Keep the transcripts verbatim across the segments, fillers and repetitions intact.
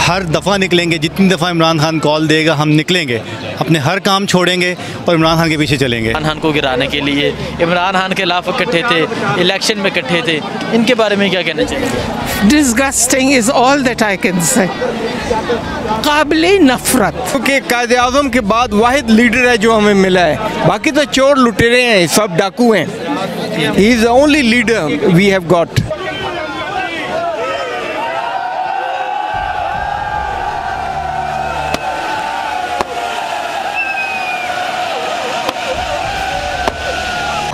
हर दफ़ा निकलेंगे, जितनी दफ़ा इमरान खान कॉल देगा हम निकलेंगे, अपने हर काम छोड़ेंगे और इमरान खान के पीछे चलेंगे। इमरान खान को गिराने के लिए, इमरान खान के खिलाफ इकट्ठे थे, इलेक्शन में इकट्ठे थे, इनके बारे में क्या कहना चाहिए? Disgusting is all that I can say, काबिले नफरत। क्योंकि कायदे आज़म के बाद वाहिद लीडर है जो हमें मिला है, बाकी तो चोर लुटेरे हैं, सब डाकू हैं। He is the only leader we have got.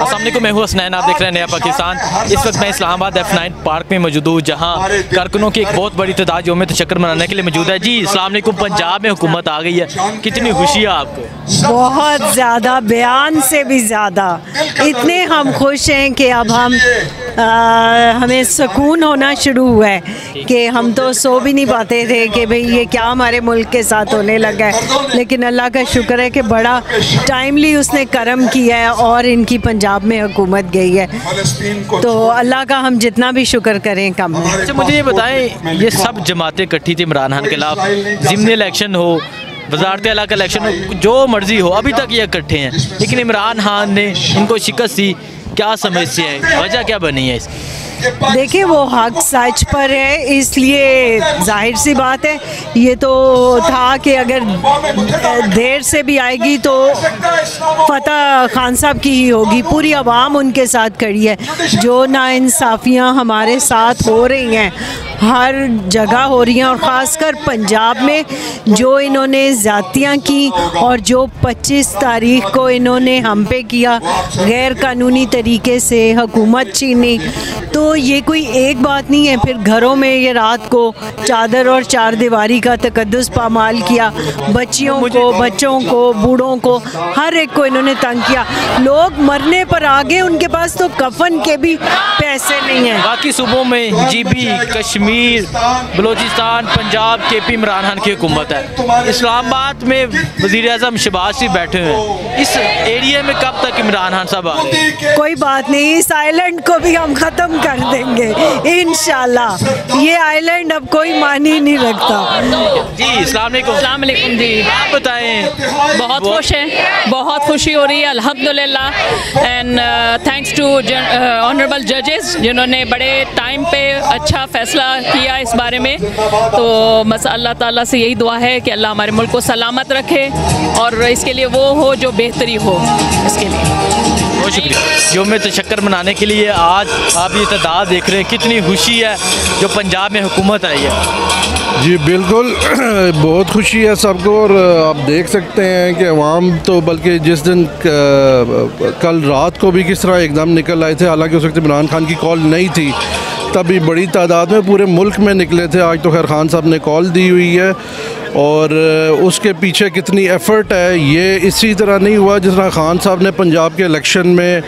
अस्सलामुअलैकुम, मैं हूँ हसनैन, आप देख रहे हैं नया पाकिस्तान। इस वक्त मैं इस्लामाबाद एफ नाइन पार्क में मौजूद हूँ, जहाँ कारकुनों की एक बहुत बड़ी तादाद यौम तशक्कुर मनाने के लिए मौजूद है। जी, अस्सलामुअलैकुम, पंजाब में हुकूमत आ गई है, कितनी खुशी है आपको? बहुत ज़्यादा, बयान से भी ज़्यादा। इतने हम खुश हैं कि अब हम आ, हमें सुकून होना शुरू हुआ है कि हम तो सो भी नहीं पाते थे कि भाई ये क्या हमारे मुल्क के साथ होने लगा है। लेकिन अल्लाह का शुक्र है कि बड़ा टाइमली उसने करम किया है और इनकी पंजाब में हुकूमत गई है, तो अल्लाह का हम जितना भी शुक्र करें कम है। अच्छा, मुझे ये बताएं, ये सब जमातें इकट्ठी थी इमरान खान के खिलाफ, जिमनी इलेक्शन हो, वजारत आला का इलेक्शन हो, जो मर्जी हो, अभी तक ये इकट्ठे हैं, लेकिन इमरान खान ने इनको शिकस्त दी। क्या समस्या है, वजह क्या बनी है इस? देखिए, वो हक सच पर है, इसलिए जाहिर सी बात है। ये तो था कि अगर देर से भी आएगी तो फतह खान साहब की ही होगी। पूरी आवाम उनके साथ खड़ी है। जो नाइंसाफियां हमारे साथ हो रही हैं, हर जगह हो रही हैं, और ख़ासकर पंजाब में जो इन्होंने ज़्यादतियाँ की और जो पच्चीस तारीख को इन्होंने हम पे किया, गैर कानूनी तरीके से हुकूमत छीनी, तो ये कोई एक बात नहीं है। फिर घरों में ये रात को चादर और चार दीवारी का तकद्दुस पामाल किया, बच्चियों को, बच्चों को, बूढ़ों को, हर एक को इन्होंने तंग किया। लोग मरने पर आ गए, उनके पास तो कफन के भी पैसे नहीं हैं। बाकी सूबों में G B, Kashmir, Balochistan, Punjab, K P Imran Khan की हुकूमत है। इस्लामाबाद में वज़ीर आज़म शहबाज शरीफ बैठे हैं। इस एरिया में कब तक इमरान खान साहब आएंगे? कोई बात नहीं, इस आइलैंड को भी हम ख़त्म कर देंगे इंशाल्लाह। ये आइलैंड अब कोई मानी ही नहीं रखता। जी, अस्सलाम वालेकुम जी, आप बताएं। बहुत खुश हैं, बहुत खुशी हो रही है, अल्हम्दुलिल्लाह। एंड थैंक्स टू ऑनरेबल जजेस, जिन्होंने बड़े टाइम पे अच्छा फैसला किया इस बारे में। तो बस अल्लाह ताला से यही दुआ है कि अल्लाह हमारे मुल्क को सलामत रखे, और इसके लिए वो हो जो बेहतरी हो। इसके लिए बहुत शुक्रिया। यौम तशक्कुर मनाने के लिए आज आप ये तादाद देख रहे हैं, कितनी खुशी है जो पंजाब में हुकूमत आई है। जी बिल्कुल, बहुत खुशी है सबको। और आप देख सकते हैं कि अवाम तो, बल्कि जिस दिन कल रात को भी किस तरह एकदम निकल आए थे, हालांकि उस वक्त इमरान खान की कॉल नहीं थी, तभी बड़ी तादाद में पूरे मुल्क में निकले थे। आज तो खैर खान साहब ने कॉल दी हुई है, और उसके पीछे कितनी एफ़र्ट है। ये इसी तरह नहीं हुआ जिस तरह खान साहब ने पंजाब के इलेक्शन में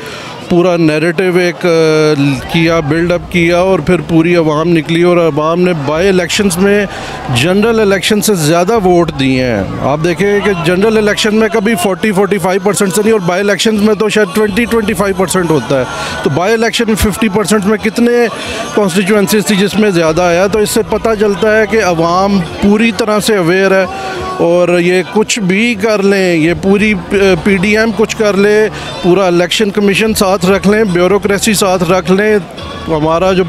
पूरा नैरेटिव एक किया, बिल्डअप किया, और फिर पूरी आवाम निकली, और आवाम ने बाई इलेक्शंस में जनरल इलेक्शन से ज़्यादा वोट दिए हैं। आप देखें कि जनरल इलेक्शन में कभी चालीस पैंतालीस परसेंट से नहीं, और बाई इलेक्शन में तो शायद बीस पच्चीस परसेंट होता है, तो बाई इलेक्शन में पचास परसेंट में कितने कॉन्स्टिट्यूंसीज थी जिसमें ज़्यादा आया। तो इससे पता चलता है कि आवाम पूरी तरह से अवेयर है, और ये कुछ भी कर लें, ये पूरी पी डी एम कुछ कर ले, पूरा इलेक्शन कमीशन साथ रख लें, ब्यूरोक्रेसी साथ रख लें, हमारा जो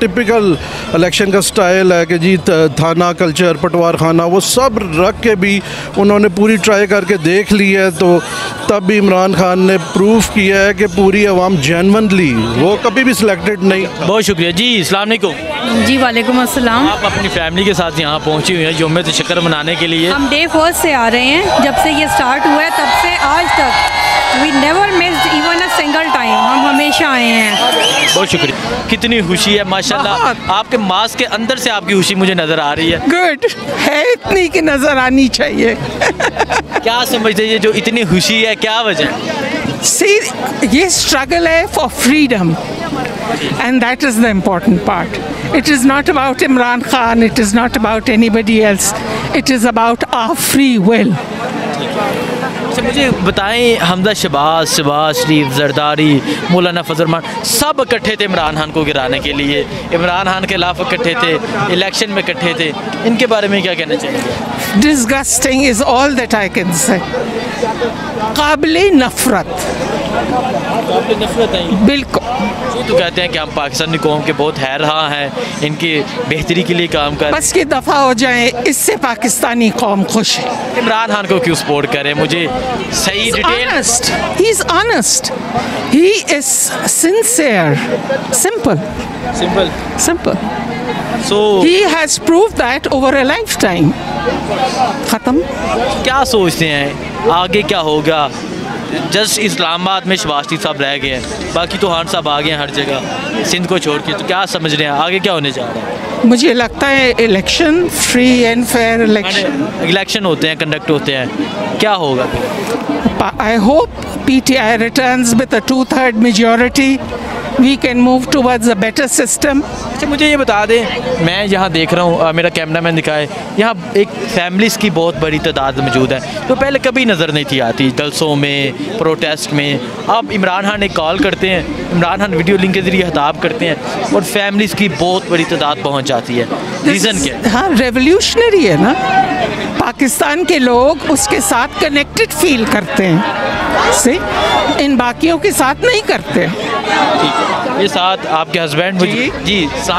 टिपिकल इलेक्शन का स्टाइल है कि जी थाना कल्चर, पटवार खाना, वो सब रख के भी उन्होंने पूरी ट्राई करके देख ली है। तो तब भी इमरान खान ने प्रूफ किया है कि पूरी आवाम जेन्युइनली, वो कभी भी सिलेक्टेड नहीं। बहुत शुक्रिया जी, अस्सलाम वालेकुम। जी वालेकुम अस्सलाम। आप अपनी फैमिली के साथ यहाँ पहुँची हुई हैं यौम तशक्कुर मनाने के लिए? हम डे फोर्थ से आ रहे हैं, जब से ये स्टार्ट हुआ है तब से आज तक we never missed even a single time, हम हमेशा आए हैं। बहुत शुक्रिया, कितनी खुशी है माशाल्लाह। आपके मास्क के अंदर से आपकी खुशी मुझे नजर आ रही है। गुड है, इतनी की नजर आनी चाहिए। क्या समझते हैं जो इतनी खुशी है, क्या वजह? सी, ये स्ट्रगल है for freedom, and that is the important part. It is not about Imran Khan, it is not about anybody else, it is about our free will. अच्छा मुझे बताएं, हमजा शहबाज, शहबाज शरीफ, जरदारी, मौलाना फजल रहमान सब इकट्ठे थे इमरान खान को गिराने के लिए, इमरान खान के खिलाफ इकट्ठे थे, इलेक्शन में इकट्ठे थे, इनके बारे में क्या कहना चाहिए? Disgusting is all that I can say, काबिले नफरत, बिल्कुल। तो कहते हैं कि हम पाकिस्तानी कौम के बहुत है रहा हैं, इनकी बेहतरी के लिए काम कर, बस कि दफ़ा हो जाए, इससे पाकिस्तानी कौम खुश है। इमरान खान को क्यों सपोर्ट करें? मुझे सही detail. Honest, he is honest, he is sincere, simple simple simple. So he has proved that over a lifetime. ख़त्म। क्या सोचते हैं आगे क्या होगा? जस्ट इस्लामाबाद में शहबाज साहब रह गए हैं, बाकी तो खान साहब आ गए हैं हर जगह सिंध को छोड़ के, तो क्या समझ रहे हैं आगे क्या होने जा रहा है? मुझे लगता है election, free and fair election, election होते हैं, कंडक्ट होते हैं, क्या होगा? I hope PTI returns with a two third majority, we can move towards a better system. अच्छा मुझे ये बता दें, मैं यहाँ देख रहा हूँ, मेरा कैमरा मैन दिखाए, यहाँ एक फैमिलीज़ की बहुत बड़ी तादाद मौजूद है, तो पहले कभी नज़र नहीं थी आती जलसों में, प्रोटेस्ट में। अब इमरान खान एक कॉल करते हैं, इमरान खान वीडियो लिंक के ज़रिए खिताब करते हैं और फैमिलीज़ की बहुत बड़ी तादाद पहुँच जाती है। रीज़न क्या है? हाँ, रेवोल्यूशनरी है ना, पाकिस्तान के लोग उसके साथ कनेक्टेड फील करते हैं, से इन बाकियों के साथ नहीं करते। ठीक है, ये साथ आपके हस्बैंड जी जी अस्सलाम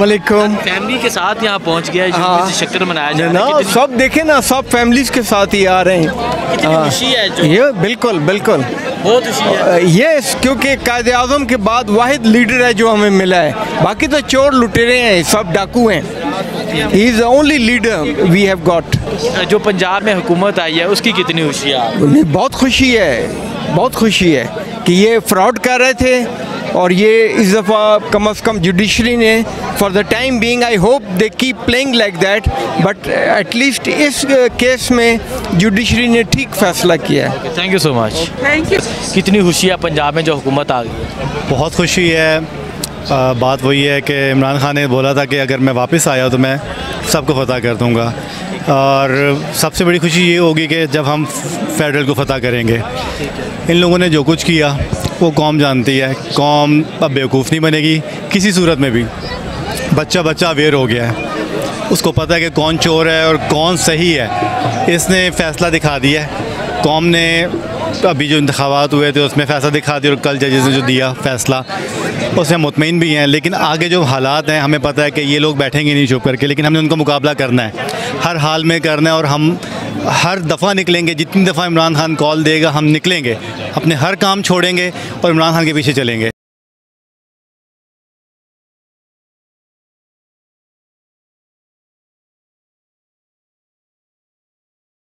वालेकुम, फैमिली के साथ यहाँ पहुँच गया है। हाँ, शक्कर मनाया जा रहा है, सब देखे ना, सब फैमिलीज के साथ ही आ रहे हैं, कितनी खुशी है जो ये। बिल्कुल बिल्कुल, बहुत खुशी है ये, क्योंकि कायद-ए-आज़म के बाद वाहिद लीडर है जो हमें मिला है, बाकी तो चोर लुटेरे हैं, सब डाकू हैं। He is the only leader we have got। जो पंजाब में हुकूमत आई है उसकी कितनी खुशी है? उन्हें बहुत खुशी है, बहुत खुशी है कि ये फ्रॉड कर रहे थे और ये इस दफ़ा कम अज़ कम जुडिशरी ने for the time being, I hope they keep playing like that, but at least इस केस में जुडिशरी ने ठीक फैसला किया है। Thank you so much. Thank you. कितनी खुशी है पंजाब में जो हुकूमत आ गई? बहुत खुशी है। आ, बात वही है कि इमरान खान ने बोला था कि अगर मैं वापस आया तो मैं सबको फतह कर दूंगा, और सबसे बड़ी खुशी ये होगी कि जब हम फेडरल को फतह करेंगे। इन लोगों ने जो कुछ किया वो कौम जानती है, कौम अब बेवकूफ़ नहीं बनेगी किसी सूरत में भी। बच्चा बच्चा अवेयर हो गया है, उसको पता है कि कौन चोर है और कौन सही है। इसने फ़ैसला दिखा दिया है, कौम ने अभी जो इंतखाबात हुए थे उसमें फ़ैसला दिखा दिया, और कल जजेस ने जो दिया फ़ैसला उसमें मुतमईन भी हैं। लेकिन आगे जो हालात हैं हमें पता है कि ये लोग बैठेंगे नहीं चुप करके, लेकिन हमने उनका मुकाबला करना है, हर हाल में करना है, और हम हर दफ़ा निकलेंगे, जितनी दफ़ा इमरान खान कॉल देगा हम निकलेंगे, अपने हर काम छोड़ेंगे और इमरान खान के पीछे चलेंगे।